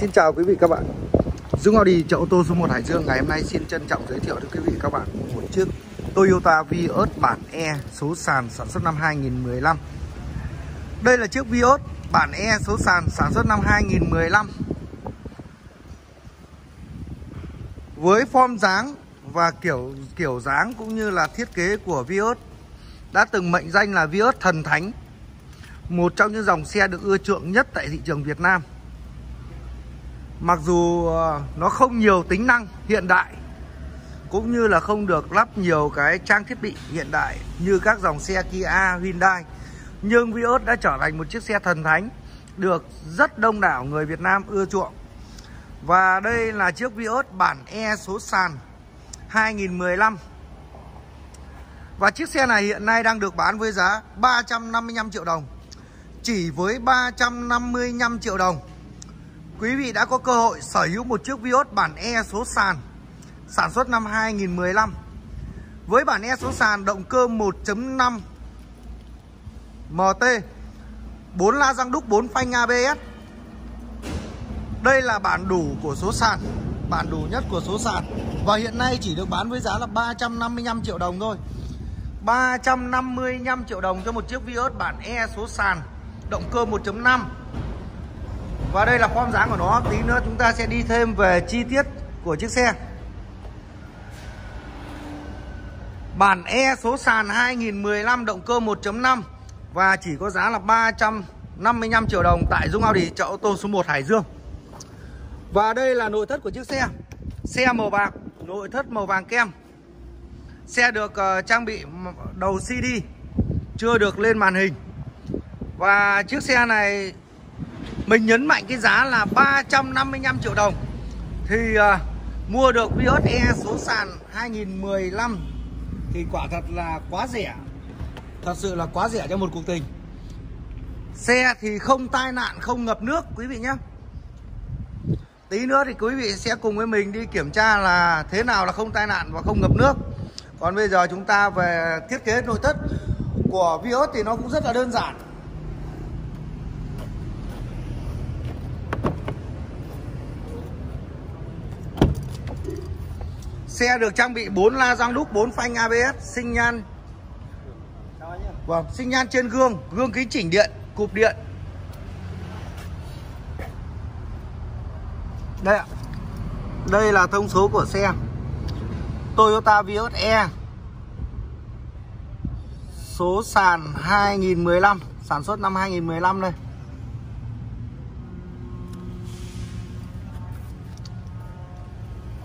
Xin chào quý vị các bạn. Dũng Audi chợ ô tô số 1 Hải Dương ngày hôm nay xin trân trọng giới thiệu đến quý vị các bạn một chiếc Toyota Vios bản E số sàn sản xuất năm 2015. Đây là chiếc Vios bản E số sàn sản xuất năm 2015 với form dáng và kiểu dáng cũng như là thiết kế của Vios đã từng mệnh danh là Vios thần thánh, một trong những dòng xe được ưa chuộng nhất tại thị trường Việt Nam. Mặc dù nó không nhiều tính năng hiện đại cũng như là không được lắp nhiều cái trang thiết bị hiện đại như các dòng xe Kia, Hyundai, nhưng Vios đã trở thành một chiếc xe thần thánh được rất đông đảo người Việt Nam ưa chuộng. Và đây là chiếc Vios bản E số sàn 2015. Và chiếc xe này hiện nay đang được bán với giá 355 triệu đồng. Chỉ với 355 triệu đồng, quý vị đã có cơ hội sở hữu một chiếc Vios bản E số sàn sản xuất năm 2015. Với bản E số sàn động cơ 1.5 MT, 4 la răng đúc, 4 phanh ABS. Đây là bản đủ của số sàn, bản đủ nhất của số sàn. Và hiện nay chỉ được bán với giá là 355 triệu đồng thôi. 355 triệu đồng cho một chiếc Vios bản E số sàn động cơ 1.5. Và đây là form dáng của nó. Tí nữa chúng ta sẽ đi thêm về chi tiết của chiếc xe. Bản E số sàn 2015 động cơ 1.5 và chỉ có giá là 355 triệu đồng tại Dũng Audi chợ ô tô số 1 Hải Dương. Và đây là nội thất của chiếc xe. Xe màu bạc, nội thất màu vàng kem. Xe được trang bị đầu CD, chưa được lên màn hình. Và chiếc xe này mình nhấn mạnh cái giá là 355 triệu đồng thì mua được Vios E số sàn 2015 thì quả thật là quá rẻ. Thật sự là quá rẻ cho một cuộc tình. Xe thì không tai nạn, không ngập nước quý vị nhé. Tí nữa thì quý vị sẽ cùng với mình đi kiểm tra là thế nào là không tai nạn và không ngập nước. Còn bây giờ chúng ta về thiết kế nội thất của Vios thì nó cũng rất là đơn giản. Xe được trang bị 4 la răng đúc, 4 phanh ABS, sinh nhan. Vâng, sinh nhan trên gương, gương kính chỉnh điện, cụp điện. Đây ạ. Đây là thông số của xe Toyota Vios E số sàn 2015, sản xuất năm 2015 đây.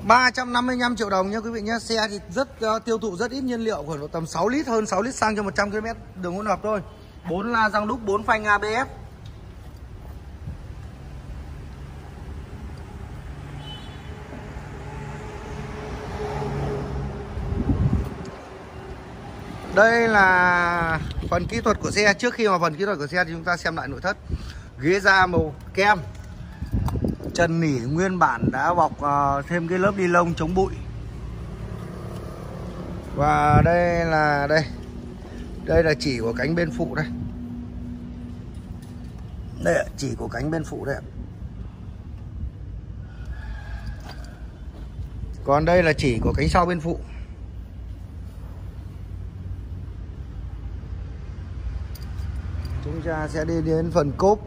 $355 triệu đồng nhé quý vị nhé. Xe thì tiêu thụ rất ít nhiên liệu, khoảng tầm 6 lít, hơn 6 lít xăng cho 100 km đường hỗn hợp thôi. 4 la răng đúc, 4 phanh ABS. Đây là phần kỹ thuật của xe. Trước khi vào phần kỹ thuật của xe thì chúng ta xem lại nội thất. Ghế da màu kem, trần nỉ nguyên bản đã bọc thêm cái lớp ni lông chống bụi. Và đây là đây là chỉ của cánh bên phụ đây. Đây chỉ của cánh bên phụ đây. Còn đây là chỉ của cánh sau bên phụ. Chúng ta sẽ đi đến phần cốp.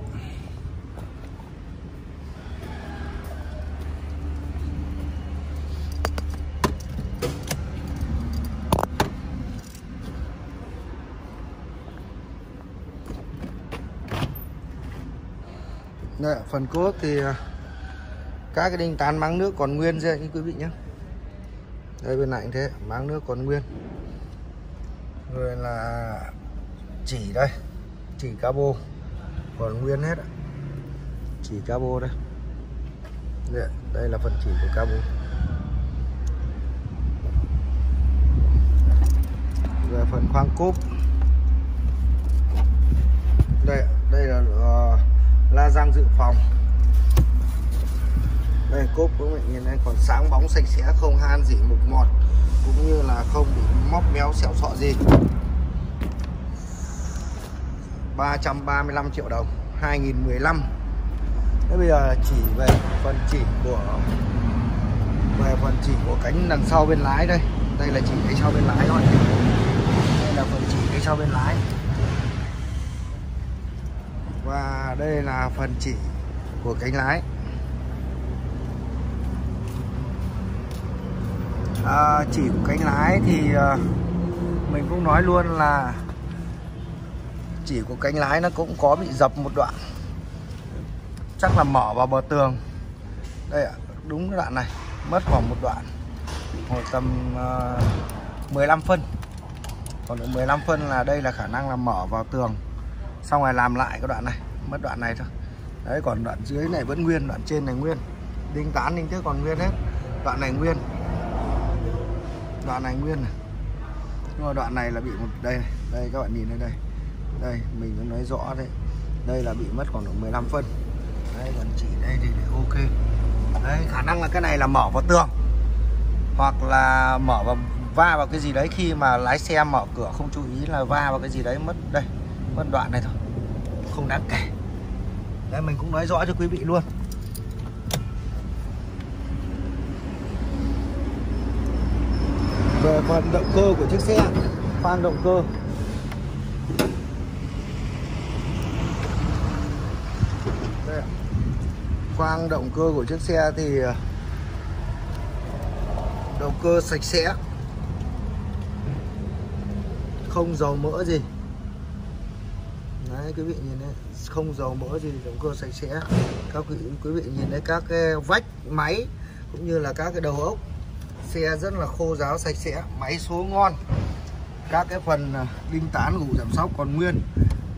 Đây, phần cốp thì các cái đinh tán máng nước còn nguyên ra quý vị nhé. Đây bên này cũng thế, máng nước còn nguyên. Rồi là chỉ đây, chỉ cabo còn nguyên hết ạ. Chỉ cabo đây. Đây là phần chỉ của cabo. Rồi phần khoang cốp. Đây là la răng dự phòng. Đây cốp của mình nhìn này còn sáng bóng sạch sẽ, không han gì mục mọt cũng như là không bị móc méo xẹo sọ gì. 335 triệu đồng, 2015 Thế bây giờ chỉ về phần chỉ của cánh đằng sau bên lái đây. Đây là chỉ cánh sau bên lái thôi. Đây là phần chỉ cánh sau bên lái. Và đây là phần chỉ của cánh lái. Chỉ của cánh lái thì mình cũng nói luôn là chỉ của cánh lái nó cũng có bị dập một đoạn, chắc là mỏ vào bờ tường đây ạ, đúng đoạn này mất khoảng một đoạn, khoảng tầm 15 phân, còn được 15 phân là đây là khả năng là mỏ vào tường, xong rồi làm lại cái đoạn này, mất đoạn này thôi đấy, còn đoạn dưới này vẫn nguyên, đoạn trên này nguyên, đinh tán đinh thước còn nguyên hết, đoạn này nguyên, đoạn này nguyên này. Nhưng mà đoạn này là bị một đây này. Đây các bạn nhìn lên đây, đây mình cũng nói rõ đấy, đây là bị mất khoảng độ 15 phân đấy, còn chỉ đây thì ok đấy, khả năng là cái này là mở vào tường hoặc là mở vào va vào cái gì đấy, khi mà lái xe mở cửa không chú ý là va vào cái gì đấy, mất đây, mất đoạn này thôi, không đáng kể đấy, mình cũng nói rõ cho quý vị luôn. Về phần động cơ của chiếc xe, khoang động cơ đây, khoang động cơ của chiếc xe thì động cơ sạch sẽ, không dầu mỡ gì đấy, quý vị nhìn đấy, không dầu mỡ gì, động cơ sạch sẽ. Các quý vị nhìn thấy các cái vách máy cũng như là các cái đầu ốc xe rất là khô ráo sạch sẽ, máy số ngon, các cái phần đinh tán gù giảm sóc còn nguyên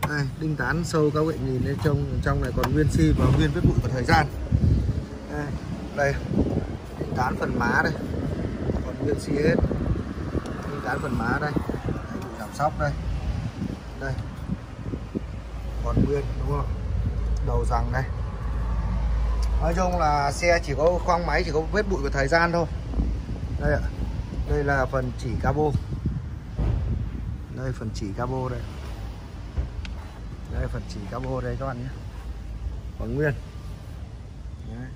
đây, đinh tán sâu các bạn nhìn lên trong này còn nguyên xi và nguyên vết bụi của thời gian đây, đây đinh tán phần má đây còn nguyên xi hết, đinh tán phần má đây, bụi giảm sóc đây, đây còn nguyên đúng không, đầu rằng đây. Nói chung là xe chỉ có khoang máy chỉ có vết bụi của thời gian thôi. Đây ạ, đây là phần chỉ cabo. Đây phần chỉ cabo đây. Đây phần chỉ cabo đây các bạn nhé, còn nguyên. Đấy.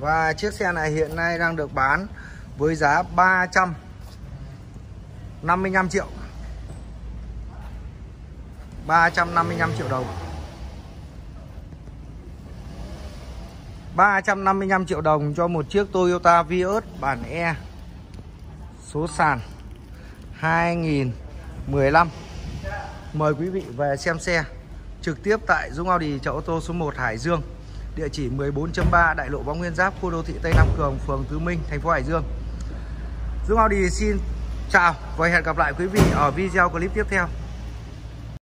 Và chiếc xe này hiện nay đang được bán với giá 355 triệu. 355 triệu đồng. 355 triệu đồng cho một chiếc Toyota Vios bản E. Số sàn 2015. Mời quý vị về xem xe trực tiếp tại Dũng Audi chợ ô tô số 1 Hải Dương. Địa chỉ 14.3 Đại lộ Võ Nguyên Giáp, khu đô thị Tây Nam Cường, phường Tứ Minh, thành phố Hải Dương. Dũng Audi xin chào và hẹn gặp lại quý vị ở video clip tiếp theo.